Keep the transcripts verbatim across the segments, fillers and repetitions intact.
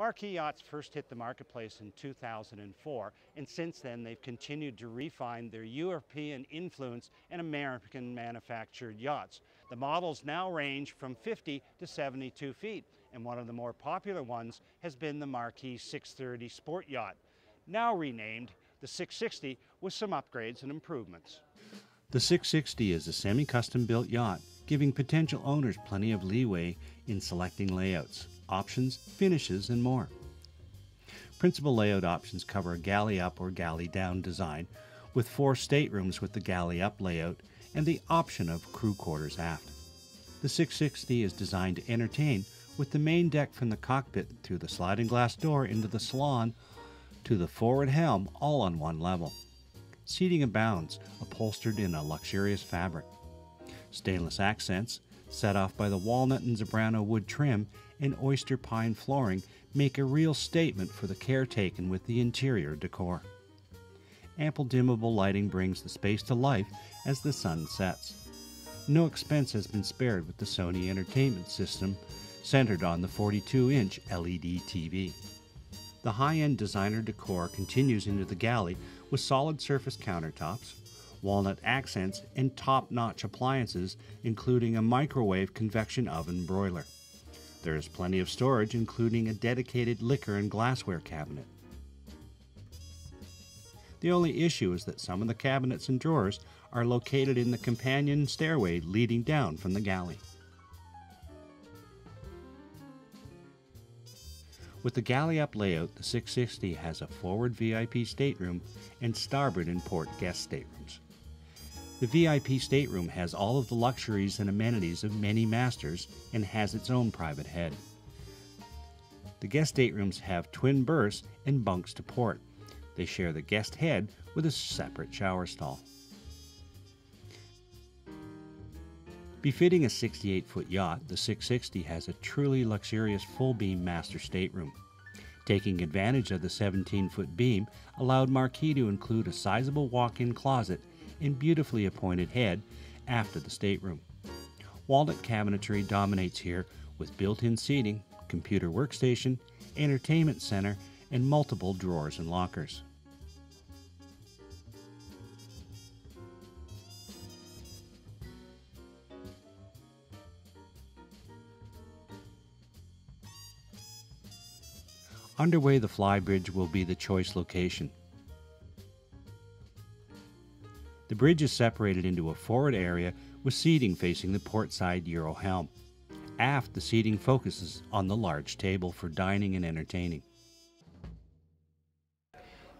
Marquis yachts first hit the marketplace in two thousand four, and since then they've continued to refine their European influence and American manufactured yachts. The models now range from fifty to seventy-two feet, and one of the more popular ones has been the Marquis six thirty Sport Yacht, now renamed the six sixty with some upgrades and improvements. The six sixty is a semi-custom built yacht, giving potential owners plenty of leeway in selecting layouts, options, finishes, and more. Principal layout options cover a galley up or galley down design, with four staterooms with the galley up layout and the option of crew quarters aft. The six sixty is designed to entertain, with the main deck from the cockpit through the sliding glass door into the salon to the forward helm, all on one level. Seating abounds, upholstered in a luxurious fabric. Stainless accents, set off by the walnut and Zebrano wood trim and oyster pine flooring, make a real statement for the care taken with the interior decor. Ample dimmable lighting brings the space to life as the sun sets. No expense has been spared with the Sony entertainment system, centered on the forty-two inch L E D T V. The high-end designer decor continues into the galley with solid surface countertops, walnut accents, and top-notch appliances, including a microwave convection oven broiler. There is plenty of storage, including a dedicated liquor and glassware cabinet. The only issue is that some of the cabinets and drawers are located in the companion stairway leading down from the galley. With the galley-up layout, the six sixty has a forward V I P stateroom and starboard and port guest staterooms. The V I P stateroom has all of the luxuries and amenities of many masters and has its own private head. The guest staterooms have twin berths and bunks to port. They share the guest head with a separate shower stall. Befitting a sixty-eight foot yacht, the six sixty has a truly luxurious full-beam master stateroom. Taking advantage of the seventeen foot beam allowed Marquis to include a sizable walk-in closet and beautifully appointed head after the stateroom. Walnut cabinetry dominates here with built-in seating, computer workstation, entertainment center, and multiple drawers and lockers. Underway, the flybridge will be the choice location. The bridge is separated into a forward area with seating facing the port side Euro helm. Aft, the seating focuses on the large table for dining and entertaining.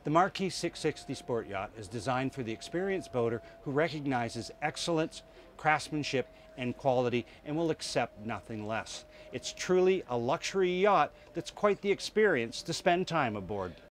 The Marquis six sixty Sport Yacht is designed for the experienced boater who recognizes excellence, craftsmanship, and quality, and will accept nothing less. It's truly a luxury yacht that's quite the experience to spend time aboard.